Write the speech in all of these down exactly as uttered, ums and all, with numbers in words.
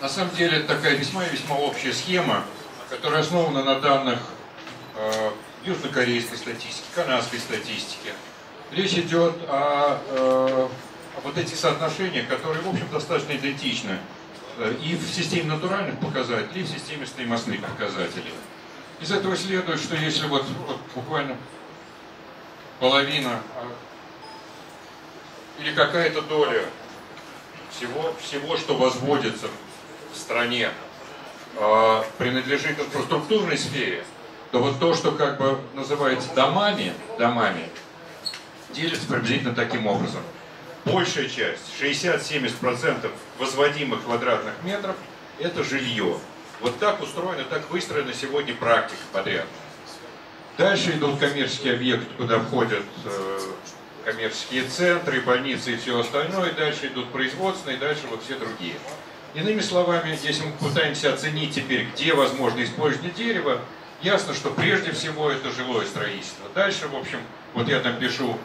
На самом деле это такая весьма и весьма общая схема, которая основана на данных э, южнокорейской статистики, канадской статистики. Речь идет о, э, о вот этих соотношениях, которые, в общем, достаточно идентичны и в системе натуральных показателей, и в системе стоимостных показателей. Из этого следует, что если вот, вот буквально половина или какая-то доля всего, всего, что возводится в стране, э, принадлежит инфраструктурной сфере, то вот то, что как бы называется домами, домами, делится приблизительно таким образом. Большая часть, шестьдесят-семьдесят процентов возводимых квадратных метров, это жилье. Вот так устроена, так выстроена сегодня практика подряд. Дальше идут коммерческие объекты, куда входят э, коммерческие центры, больницы и все остальное. Дальше идут производственные, дальше вот все другие. Иными словами, если мы пытаемся оценить теперь, где возможно использование дерева, ясно, что прежде всего это жилое строительство. Дальше, в общем, вот я там пишу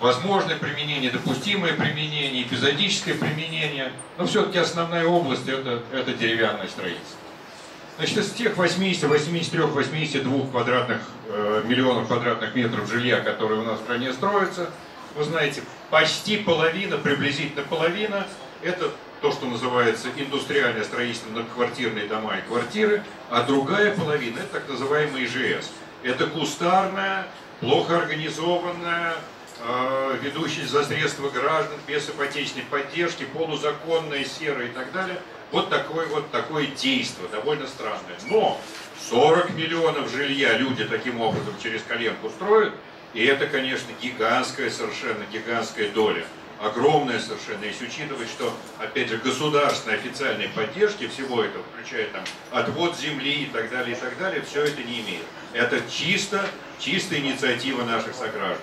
возможное применение, допустимое применение, эпизодическое применение. Но все-таки основная область это, это деревянное строительство. Значит, из тех восьмидесяти, восьмидесяти трёх, восьмидесяти двух квадратных, э, миллионов квадратных метров жилья, которые у нас в стране строятся, вы знаете, почти половина, приблизительно половина, это то, что называется индустриальное строительство, многоквартирные дома и квартиры, а другая половина, это так называемый ИЖС. Это кустарная, плохо организованная, э, ведущая за средства граждан, без ипотечной поддержки, полузаконная, серая и так далее. Вот такое вот такое действие, довольно странное. Но сорок миллионов жилья люди таким образом через коленку строят, и это, конечно, гигантская, совершенно гигантская доля. Огромная совершенно, если учитывать, что, опять же, государственной официальной поддержки всего этого, включая там отвод земли и так далее, и так далее, все это не имеет. Это чисто, чисто инициатива наших сограждан.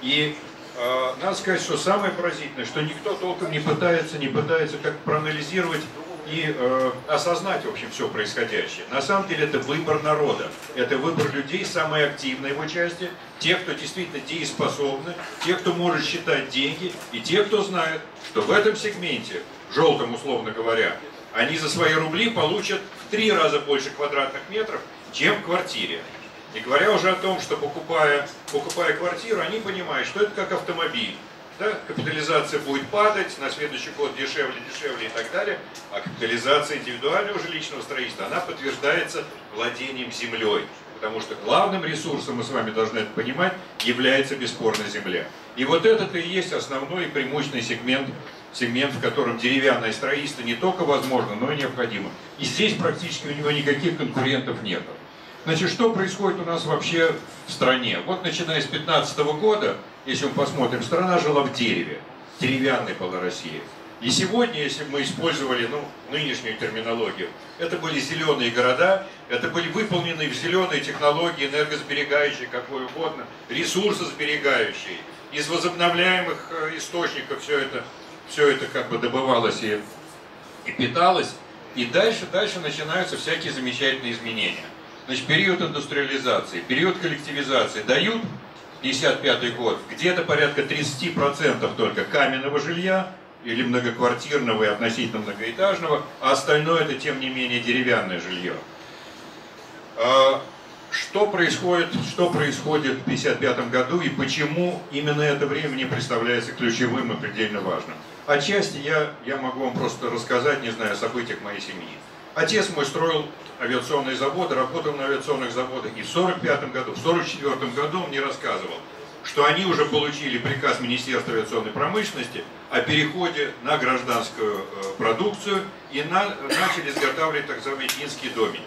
И э, надо сказать, что самое поразительное, что никто толком не пытается, не пытается как проанализировать и э, осознать, в общем, все происходящее. На самом деле это выбор народа, это выбор людей, самой активной его части, тех, кто действительно дееспособны, тех, кто может считать деньги, и тех, кто знает, что в этом сегменте, в желтом, условно говоря, они за свои рубли получат в три раза больше квадратных метров, чем в квартире. Не говоря уже о том, что покупая, покупая квартиру, они понимают, что это как автомобиль. Да, капитализация будет падать, на следующий год дешевле, дешевле и так далее. А капитализация индивидуального жилищного строительства, она подтверждается владением землей. Потому что главным ресурсом, мы с вами должны это понимать, является бесспорно земля. И вот это-то и есть основной и преимущественный сегмент, сегмент, в котором деревянное строительство не только возможно, но и необходимо. И здесь практически у него никаких конкурентов нет. Значит, что происходит у нас вообще в стране? Вот начиная с две тысячи пятнадцатого года, если мы посмотрим, страна жила в дереве, деревянной была Россия. И сегодня, если мы использовали ну, нынешнюю терминологию, это были зеленые города, это были выполнены в зеленые технологии, энергосберегающие, какое угодно, ресурсосберегающие. Из возобновляемых источников все это, все это как бы добывалось и, и питалось. И дальше, дальше начинаются всякие замечательные изменения. Значит, период индустриализации, период коллективизации дают, пятьдесят пятый год, где-то порядка тридцати процентов только каменного жилья или многоквартирного и относительно многоэтажного, а остальное это, тем не менее, деревянное жилье. Что происходит, что происходит в пятьдесят пятом году и почему именно это время мне представляется ключевым и предельно важным? Отчасти я, я могу вам просто рассказать, не знаю, о событиях моей семьи. Отец мой строил авиационные заводы, работал на авиационных заводах, и в сорок пятом году, в сорок четвёртом году он мне рассказывал, что они уже получили приказ Министерства авиационной промышленности о переходе на гражданскую продукцию и на, начали изготавливать так называемые финские домики.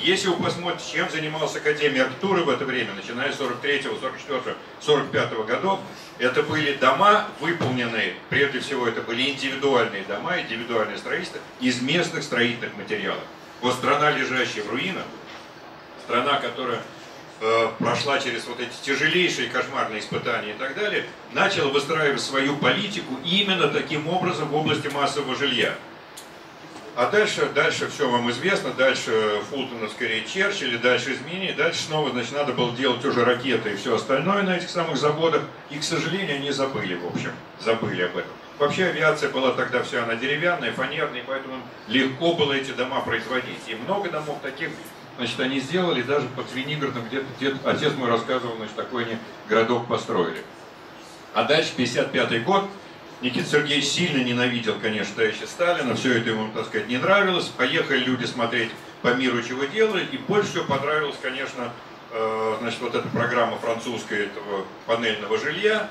Если вы посмотрите, чем занималась Академия архитектуры в это время, начиная с сорок третьего, сорок четвёртого, сорок пятого годов, это были дома выполненные, прежде всего это были индивидуальные дома, индивидуальные строительства из местных строительных материалов. Вот страна, лежащая в руинах, страна, которая э, прошла через вот эти тяжелейшие кошмарные испытания и так далее, начала выстраивать свою политику именно таким образом в области массового жилья. А дальше, дальше все вам известно, дальше Фултоновская речь Черчилля, дальше изменения, дальше снова, значит, надо было делать уже ракеты и все остальное на этих самых заводах, и, к сожалению, они забыли, в общем, забыли об этом. Вообще авиация была тогда вся, она деревянная, фанерная, поэтому легко было эти дома производить. И много домов таких, значит, они сделали, даже под Звенигородом, где-то, где отец мой рассказывал, значит, такой они городок построили. А дальше, пятьдесят пятый год, Никита Сергеевич сильно ненавидел, конечно, еще Сталина, все это ему, так сказать, не нравилось. Поехали люди смотреть по миру, чего делали, и больше всего понравилось, конечно, э, значит, вот эта программа французская этого панельного жилья,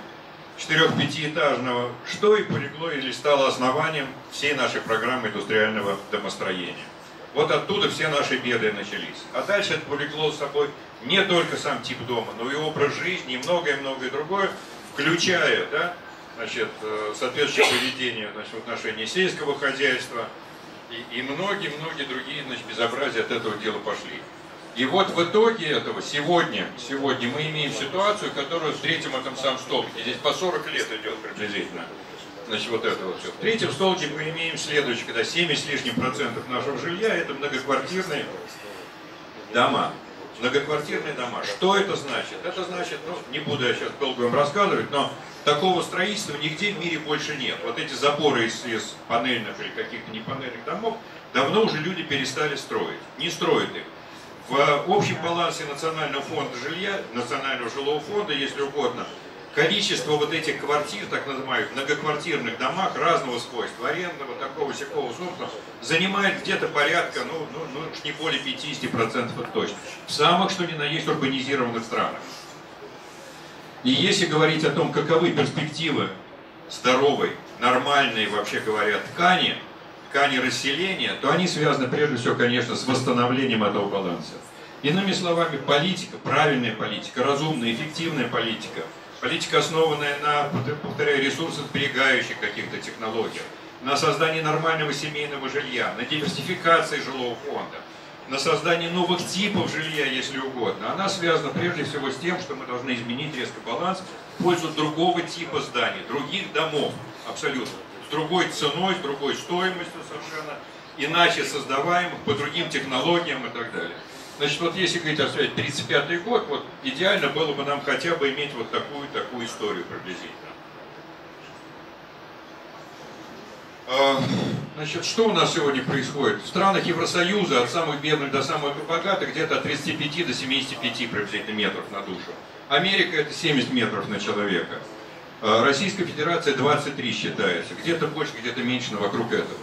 четырех-пятиэтажного, что и полегло или стало основанием всей нашей программы индустриального домостроения. Вот оттуда все наши беды начались. А дальше это повлекло с собой не только сам тип дома, но и образ жизни, и многое-многое другое, включая, да, значит, соответствующее поведение, значит, в отношении сельского хозяйства и многие-многие другие, значит, безобразия от этого дела пошли. И вот в итоге этого сегодня, сегодня мы имеем ситуацию, которую в третьем этом самом столбике, здесь по сорок лет идет приблизительно, значит, вот это вот все. В третьем столбике мы имеем следующее, когда семьдесят с лишним процентов нашего жилья это многоквартирные дома. Многоквартирные дома. Что это значит? Это значит, ну, не буду я сейчас долго вам рассказывать, но такого строительства нигде в мире больше нет. Вот эти заборы из, из панельных или каких-то непанельных домов давно уже люди перестали строить, не строят их. В общем балансе национального фонда жилья, национального жилого фонда, если угодно, количество вот этих квартир, так называемых, многоквартирных домах разного свойства, арендного, такого, сякого, собственно, занимает где-то порядка, ну, ну, ну не более пятидесяти процентов от точно. В самых, что ни на есть, урбанизированных странах. И если говорить о том, каковы перспективы здоровой, нормальной, вообще говоря, ткани, ткани расселения, то они связаны прежде всего, конечно, с восстановлением этого баланса. Иными словами, политика, правильная политика, разумная, эффективная политика, политика, основанная на, повторяю, ресурсах, сберегающих каких-то технологиях, на создании нормального семейного жилья, на диверсификации жилого фонда, на создании новых типов жилья, если угодно, она связана прежде всего с тем, что мы должны изменить резко баланс в пользу другого типа зданий, других домов, абсолютно, с другой ценой, с другой стоимостью совершенно, иначе создаваемых, по другим технологиям и так далее. Значит, вот если говорить о тридцать пятый год, вот идеально было бы нам хотя бы иметь вот такую такую историю приблизительно. Значит, что у нас сегодня происходит? В странах Евросоюза от самых бедных до самых богатых где-то от тридцати пяти до семидесяти пяти приблизительно метров на душу. Америка это семьдесят метров на человека. Российская Федерация двадцать три считается. Где-то больше, где-то меньше, но вокруг этого.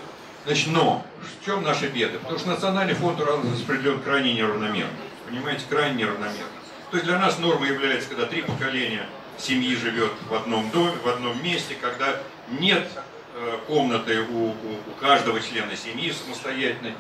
Значит, но в чем наши беды? Потому что национальный фонд распределен крайне неравномерно. Понимаете, крайне неравномерно. То есть для нас норма является, когда три поколения семьи живет в одном доме, в одном месте, когда нет комнаты у, у, у каждого члена семьи самостоятельной.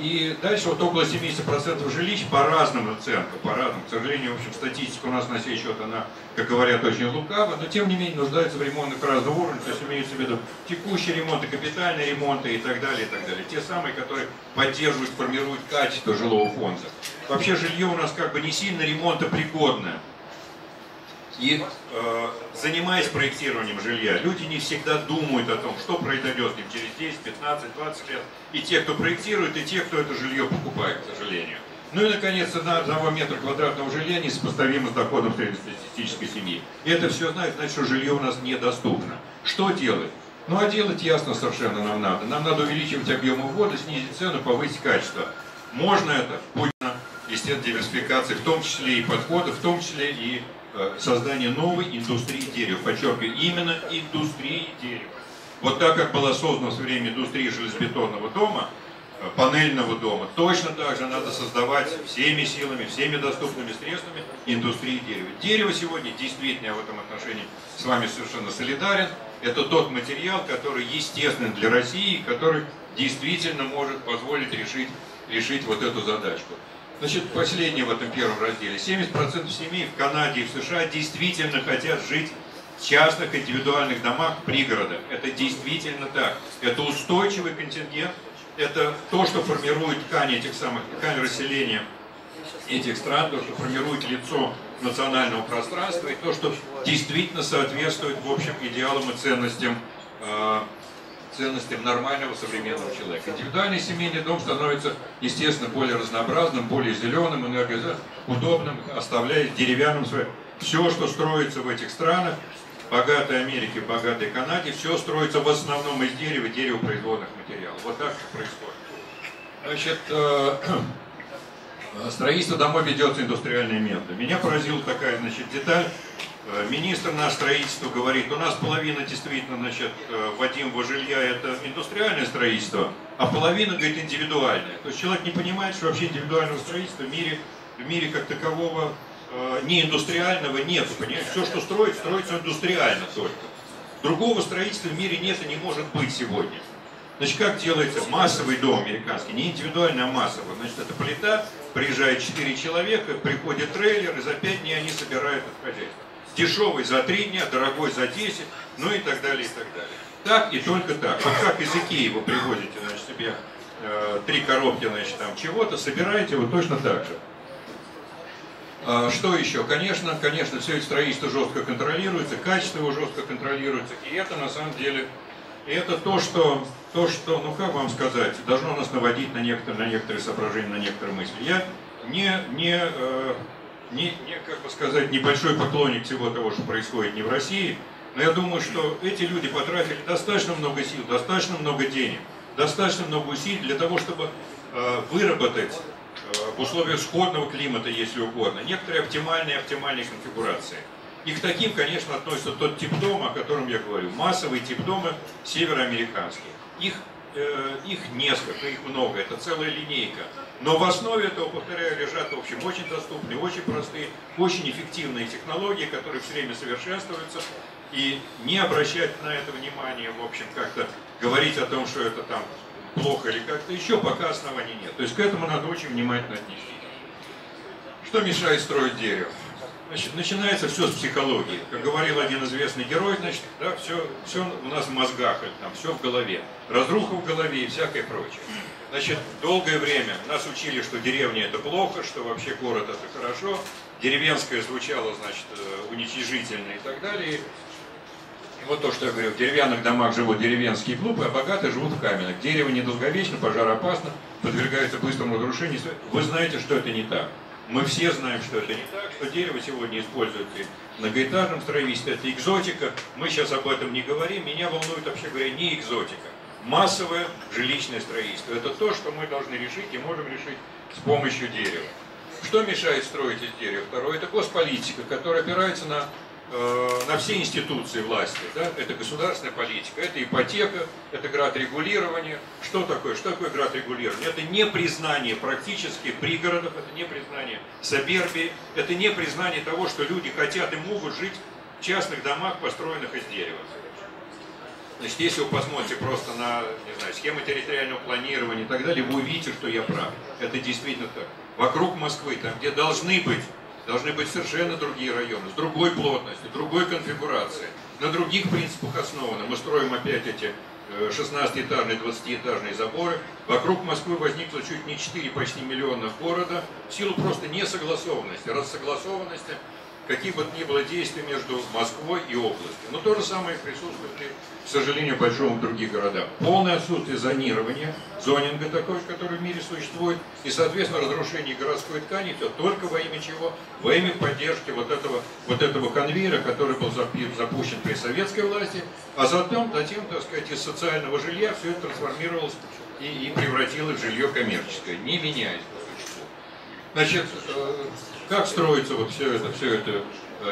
И дальше вот около семидесяти процентов жилищ по разным оценкам, по разным. К сожалению, в общем, статистика у нас на сей счет, она, как говорят, очень лукава, но тем не менее нуждается в ремонтах разного уровня, то есть имеются в виду текущие ремонты, капитальные ремонты и так далее, и так далее. Те самые, которые поддерживают, формируют качество жилого фонда. Вообще жилье у нас как бы не сильно ремонтопригодное. И э, занимаясь проектированием жилья, люди не всегда думают о том, что произойдет с ним через десять, пятнадцать, двадцать лет. И те, кто проектирует, и те, кто это жилье покупает, к сожалению. Ну и, наконец, цена одного метра квадратного жилья несопоставима с доходом среднестатистической семьи. И это все знает, значит, что жилье у нас недоступно. Что делать? Ну а делать ясно совершенно нам надо. Нам надо увеличивать объемы ввода, снизить цену, повысить качество. Можно это, путь на, естественно, диверсификации, в том числе и подходы, в том числе и создание новой индустрии дерева. Подчеркиваю, именно индустрии дерева. Вот так, как была создана в свое время индустрия железобетонного дома, панельного дома, точно так же надо создавать всеми силами, всеми доступными средствами индустрии дерева. Дерево сегодня действительно, я в этом отношении с вами совершенно солидарен. Это тот материал, который естественен для России, который действительно может позволить решить, решить вот эту задачку. Значит, последнее в этом первом разделе. семьдесят процентов семей в Канаде и в США действительно хотят жить в частных индивидуальных домах пригорода. Это действительно так. Это устойчивый контингент. Это то, что формирует ткань этих самых, ткань расселения этих стран, то, что формирует лицо национального пространства и то, что действительно соответствует, в общем, идеалам и ценностям, э, ценностям нормального современного человека. Индивидуальный семейный дом становится, естественно, более разнообразным, более зеленым, энергоудобным, оставляя деревянным свое. Все, что строится в этих странах, богатой Америке, богатой Канаде, все строится в основном из дерева, деревопроизводных материалов. Вот так все происходит. Значит, э э строительство домов ведется индустриальные методы. Меня поразила такая, значит, деталь. Министр на строительство говорит, у нас половина действительно, значит, Вадимова жилья это индустриальное строительство, а половина, говорит, индивидуальное. То есть человек не понимает, что вообще индивидуального строительства в мире, в мире как такового э, не индустриального нет. Понимаете? Все, что строится, строится индустриально только. Другого строительства в мире нет и не может быть сегодня. Значит, как делается массовый дом американский, не индивидуально, а массовый. Значит, это плита, приезжает четыре человека, приходит трейлер, и за пять дней они собирают это хозяйство. Дешевый за три дня, дорогой за десять, ну и так далее, и так далее. Так и только так. Вот как из Икеи вы привозите, значит, себе э, три коробки, значит, там чего-то, собираете вот точно так же. А, что еще? Конечно, конечно, все это строительство жестко контролируется, качество его жестко контролируется. И это на самом деле, это то, что, то, что, ну как вам сказать, должно нас наводить на некоторые, на некоторые соображения, на некоторые мысли. Я не... не э, Не, не, как бы сказать, небольшой поклонник всего того, что происходит не в России, но я думаю, что эти люди потратили достаточно много сил, достаточно много денег, достаточно много усилий для того, чтобы э, выработать э, в условиях сходного климата, если угодно, некоторые оптимальные оптимальные конфигурации. И к таким, конечно, относится тот тип дома, о котором я говорю, массовый тип дома североамериканский. Их Их несколько, их много, это целая линейка. Но в основе этого, повторяю, лежат, в общем, очень доступные, очень простые, очень эффективные технологии, которые все время совершенствуются. И не обращать на это внимания, в общем, как-то говорить о том, что это там плохо или как-то еще, пока оснований нет. То есть к этому надо очень внимательно отнести. Что мешает строить дерево? Значит, начинается все с психологии. Как говорил один известный герой, значит, да, все, все у нас в мозгах, там, все в голове. Разруха в голове и всякое прочее. Значит, долгое время нас учили, что деревня это плохо, что вообще город это хорошо, деревенское звучало, значит, уничижительно и так далее. И вот то, что я говорю, в деревянных домах живут деревенские клубы, а богатые живут в каменных. Дерево недолговечно, пожароопасно, подвергается быстрому разрушению. Вы знаете, что это не так. Мы все знаем, что это не так, что дерево сегодня используют в многоэтажном строительстве, это экзотика, мы сейчас об этом не говорим, меня волнует, вообще говоря, не экзотика, массовое жилищное строительство. Это то, что мы должны решить и можем решить с помощью дерева. Что мешает строить из дерева? Второе, это госполитика, которая опирается на, э, на все институции власти, да? Это государственная политика, это ипотека, это град регулирования. Что такое? Что такое град регулирования? Это не признание практически пригородов, это не признание сабербии, это не признание того, что люди хотят и могут жить в частных домах, построенных из дерева. Значит, если вы посмотрите просто на, не знаю, схемы территориального планирования и так далее, вы увидите, что я прав. Это действительно так. Вокруг Москвы, там, где должны быть, должны быть совершенно другие районы, с другой плотностью, другой конфигурацией, на других принципах основаны. Мы строим опять эти шестнадцатиэтажные, двадцатиэтажные заборы. Вокруг Москвы возникло чуть не четыре почти миллиона города в силу просто несогласованности, рассогласованности, каких бы ни было действий между Москвой и областью. Но то же самое присутствует и, к сожалению, большому в других городах. Полное отсутствие зонирования, зонинга такой, который в мире существует, и, соответственно, разрушение городской ткани, все только во имя чего? Во имя поддержки вот этого, вот этого конвейера, который был запущен при советской власти, а затем, затем, так сказать, из социального жилья все это трансформировалось и, и превратилось в жилье коммерческое, не меняясь по существу. Значит, как строится вот все это, все это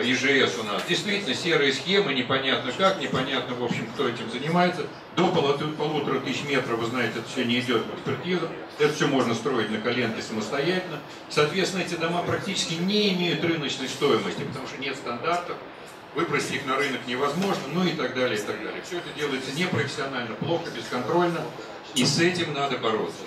ИЖС у нас? Действительно, серые схемы, непонятно как, непонятно, в общем, кто этим занимается. До полутора тысяч метров, вы знаете, это все не идет в экспертизу. Это все можно строить на коленке самостоятельно. Соответственно, эти дома практически не имеют рыночной стоимости, потому что нет стандартов, выбросить их на рынок невозможно, ну и так далее, и так далее. Все это делается непрофессионально, плохо, бесконтрольно, и с этим надо бороться.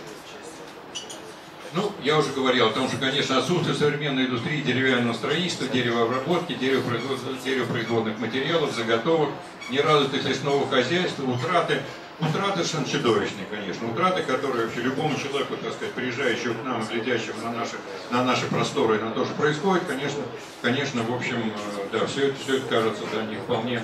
Ну, я уже говорил о том, что, конечно, отсутствие современной индустрии деревянного строительства, деревообработки, деревопроизводных материалов, заготовок, неразвитых лесного хозяйства, утраты, утраты чудовищные, конечно, утраты, которые вообще любому человеку, так сказать, приезжающему к нам, глядящему на наши, на наши просторы и на то, что происходит, конечно, конечно, в общем, да, все это, все это кажется, да, не вполне,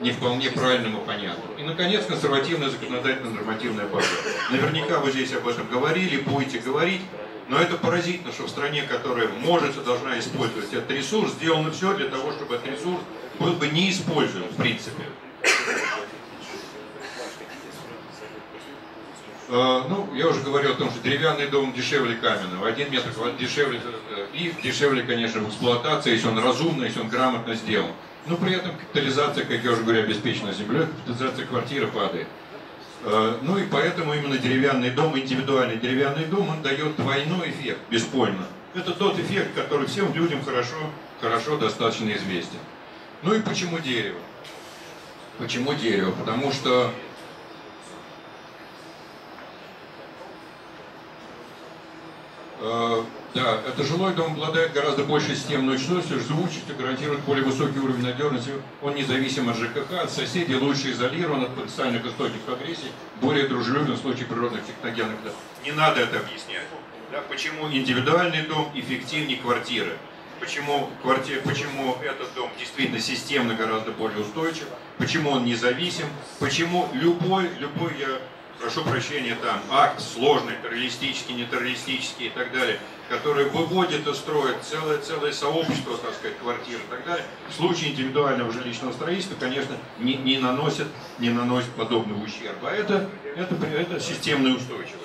не вполне правильным и понятным. И, наконец, консервативная законодательно-нормативная база. Наверняка вы здесь об этом говорили, будете говорить, но это поразительно, что в стране, которая может и должна использовать этот ресурс, сделано все для того, чтобы этот ресурс мы бы не используем в принципе. Ну, я уже говорил о том, что деревянный дом дешевле каменного, один метр дешевле, и дешевле, конечно, в эксплуатации, если он разумно, если он грамотно сделан. Но при этом капитализация, как я уже говорю, обеспечена землей, капитализация квартиры падает. Ну и поэтому именно деревянный дом, индивидуальный деревянный дом, он дает двойной эффект, беспольно. Это тот эффект, который всем людям хорошо, хорошо достаточно известен. Ну и почему дерево? Почему дерево? Потому что... Да, это жилой дом обладает гораздо большей системной честностью, живучестью, гарантирует более высокий уровень надежности, он независим от ЖКХ, от соседей, лучше изолирован от потенциальных источников агрессии, более дружелюбен в случае природных техногенных. Не надо это объяснять. Да, почему индивидуальный дом эффективнее квартиры? Почему, квартира, почему этот дом действительно системно гораздо более устойчив? Почему он независим? Почему любой, любой я... прошу прощения, там, акт сложный, террористический, нетеррористический и так далее, который выводит и строит целое-целое сообщество, так сказать, квартир и так далее, в случае индивидуального жилищного строительства, конечно, не, не, наносит, не наносит подобного ущерба. А это, это, это системная устойчивость.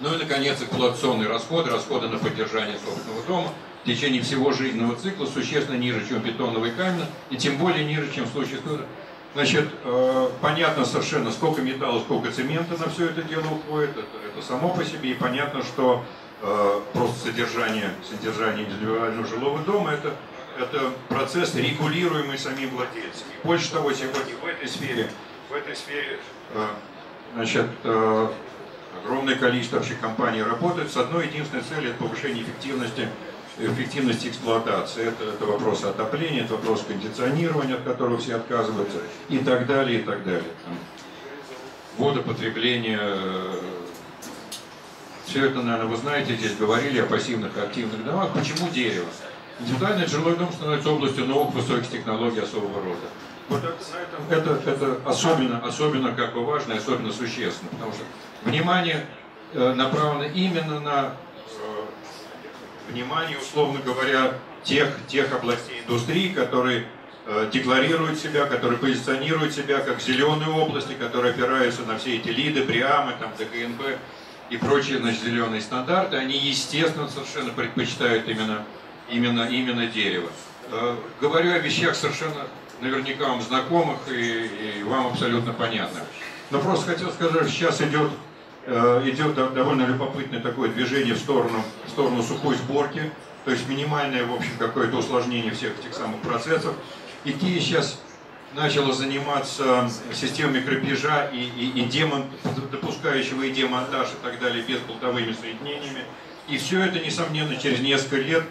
Ну и, наконец, эксплуатационные расходы, расходы на поддержание собственного дома в течение всего жизненного цикла существенно ниже, чем бетонного и каменного, и тем более ниже, чем в случае... Значит, э, понятно совершенно, сколько металла, сколько цемента на все это дело уходит, это, это само по себе, и понятно, что э, просто содержание, содержание индивидуального жилого дома это, это процесс, регулируемый самим владельцем. И больше того, сегодня в этой сфере, в этой сфере э, значит, э, огромное количество вообще компаний работает с одной единственной целью – это повышение эффективности. эффективности эксплуатации, это, это вопрос отопления, это вопрос кондиционирования, от которого все отказываются, и так далее, и так далее. Водопотребление, все это, наверное, вы знаете, здесь говорили о пассивных и активных домах. Почему дерево? Индивидуальный жилой дом становится областью наук, высоких технологий особого рода. Вот это, это, это особенно, особенно как бы важно, особенно существенно, потому что внимание направлено именно на внимание, условно говоря, тех, тех областей индустрии, которые э, декларируют себя, которые позиционируют себя как зеленые области, которые опираются на все эти ЛИДы, БРИАМы, там, ДКНБ и прочие, значит, зеленые стандарты, они, естественно, совершенно предпочитают именно, именно, именно дерево. Э, говорю о вещах совершенно наверняка вам знакомых и, и вам абсолютно понятных. Но просто хотел сказать, что сейчас идет... идет довольно любопытное такое движение в сторону, в сторону сухой сборки, то есть минимальное, в общем, какое-то усложнение всех этих самых процессов. ИКЕА сейчас начала заниматься системой крепежа и, и, и демон, допускающего и демонтаж и так далее, без болтовыми соединениями. И все это, несомненно, через несколько лет,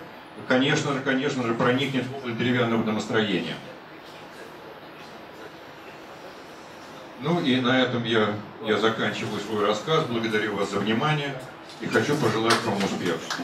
конечно же, конечно же, проникнет в область деревянного домостроения. Ну и на этом я, я заканчиваю свой рассказ. Благодарю вас за внимание и хочу пожелать вам успеха.